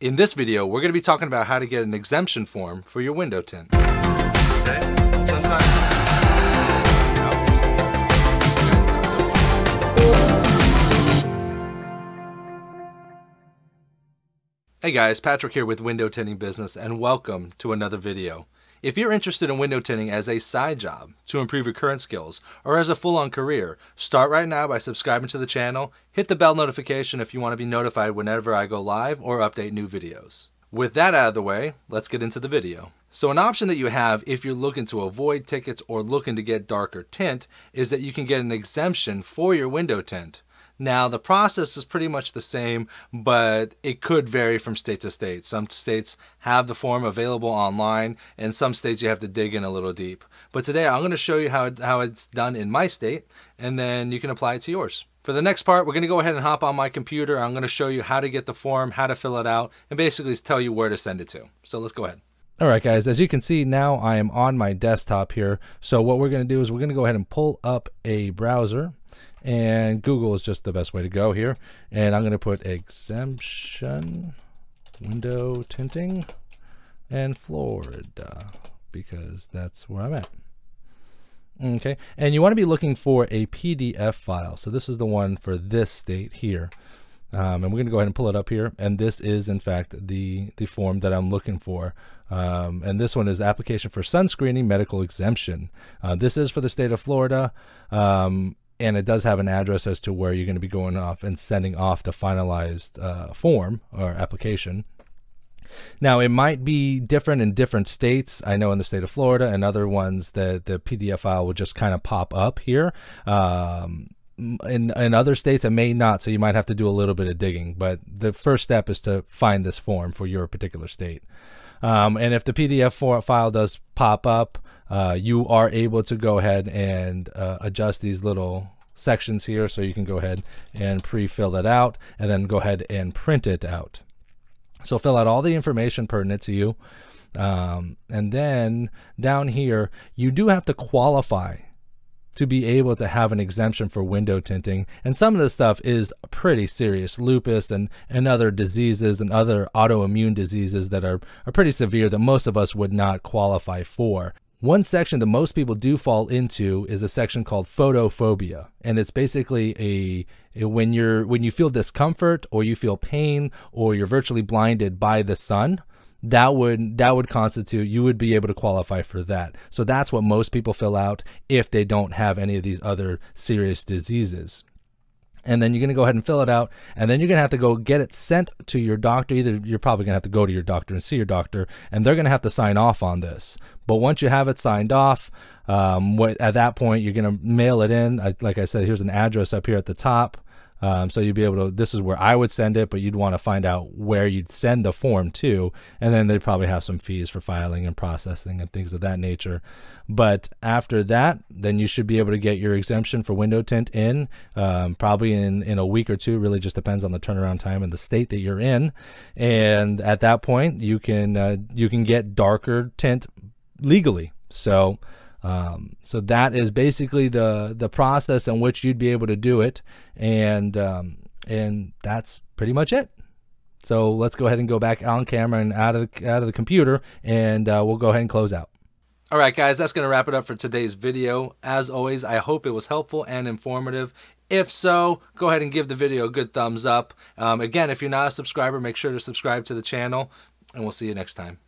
In this video, we're going to be talking about how to get an exemption form for your window tint. Okay. Hey guys, Patrick here with Window Tinting Business, and welcome to another video. If you're interested in window tinting as a side job to improve your current skills or as a full-on career, start right now by subscribing to the channel. Hit the bell notification if you want to be notified whenever I go live or update new videos. With that out of the way, let's get into the video. So an option that you have if you're looking to avoid tickets or looking to get darker tint is that you can get an exemption for your window tint. Now, the process is pretty much the same, but it could vary from state to state. Some states have the form available online, and some states you have to dig in a little deep. But today, I'm going to show you how it's done in my state, and then you can apply it to yours. For the next part, we're going to go ahead and hop on my computer. I'm going to show you how to get the form, how to fill it out, and basically tell you where to send it to. So let's go ahead. All right, guys, as you can see, now I am on my desktop here. So what we're going to do is we're going to go ahead and pull up a browser. And Google is just the best way to go here. And I'm going to put exemption window tinting and Florida because that's where I'm at. Okay. And you want to be looking for a PDF file. So this is the one for this state here. And we're going to go ahead and pull it up here. And this is, in fact, the form that I'm looking for. And this one is application for sun screening medical exemption. This is for the state of Florida. And it does have an address as to where you're going to be going off and sending off the finalized form or application. Now, it might be different in different states. I know in the state of Florida and other ones that the PDF file will just kind of pop up here. In other states, it may not, so you might have to do a little bit of digging. But the first step is to find this form for your particular state. And if the PDF file does pop up, you are able to go ahead and adjust these little sections here, so you can go ahead and pre-fill that out and then go ahead and print it out. So fill out all the information pertinent to you. And then down here, you do have to qualify to be able to have an exemption for window tinting. And some of this stuff is pretty serious. Lupus and other diseases and other autoimmune diseases that are pretty severe that most of us would not qualify for. One section that most people do fall into is a section called photophobia, and it's basically when you feel discomfort or you feel pain or you're virtually blinded by the sun. That would constitute, you would be able to qualify for that. So that's what most people fill out if they don't have any of these other serious diseases. And then you're going to go ahead and fill it out, and then you're going to have to go get it sent to your doctor. Either you're probably going to have to go to your doctor and see your doctor, and they're going to have to sign off on this. But once you have it signed off, at that point, you're going to mail it in. Like I said, here's an address up here at the top. So you'd be able to, this is where I would send it, but you'd want to find out where you'd send the form to. And then they probably have some fees for filing and processing and things of that nature. But after that, then you should be able to get your exemption for window tint in, probably in a week or two, really just depends on the turnaround time and the state that you're in. And at that point you can get darker tint legally. So, so that is basically the process in which you'd be able to do it. And that's pretty much it. So let's go ahead and go back on camera and out of the computer, and we'll go ahead and close out. All right, guys, that's going to wrap it up for today's video. As always, I hope it was helpful and informative. If so, go ahead and give the video a good thumbs up. Again, if you're not a subscriber, make sure to subscribe to the channel, and we'll see you next time.